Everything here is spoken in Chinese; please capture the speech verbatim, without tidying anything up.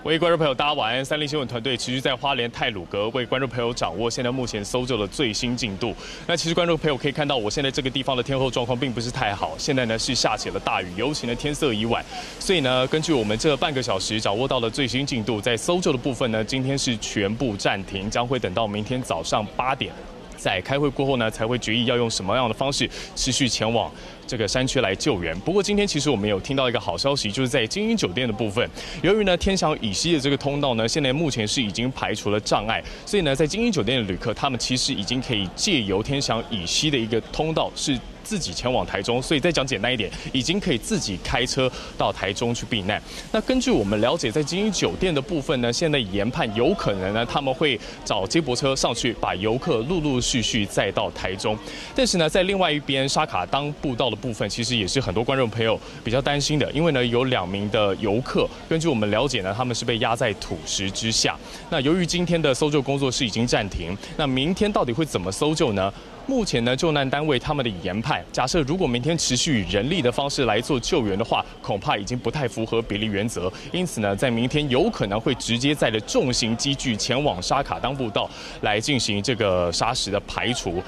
各位观众朋友，大家晚安！三立新闻团队持续在花莲太鲁阁为观众朋友掌握现在目前搜救的最新进度。那其实观众朋友可以看到，我现在这个地方的天候状况并不是太好，现在呢是下起了大雨，尤其呢天色已晚，所以呢根据我们这半个小时掌握到的最新进度，在搜救的部分呢，今天是全部暂停，将会等到明天早上八点。 在开会过后呢，才会决议要用什么样的方式持续前往这个山区来救援。不过今天其实我们有听到一个好消息，就是在金鹰酒店的部分，由于呢天祥以西的这个通道呢，现在目前是已经排除了障碍，所以呢在金鹰酒店的旅客，他们其实已经可以借由天祥以西的一个通道是。 自己前往台中，所以再讲简单一点，已经可以自己开车到台中去避难。那根据我们了解，在金鹰酒店的部分呢，现在研判有可能呢，他们会找接驳车上去，把游客陆陆续续载到台中。但是呢，在另外一边沙卡当步道的部分，其实也是很多观众朋友比较担心的，因为呢有两名的游客，根据我们了解呢，他们是被压在土石之下。那由于今天的搜救工作是已经暂停，那明天到底会怎么搜救呢？ 目前呢，救难单位他们的研判，假设如果明天持续以人力的方式来做救援的话，恐怕已经不太符合比例原则。因此呢，在明天有可能会直接载着重型机具前往沙卡当步道来进行这个砂石的排除。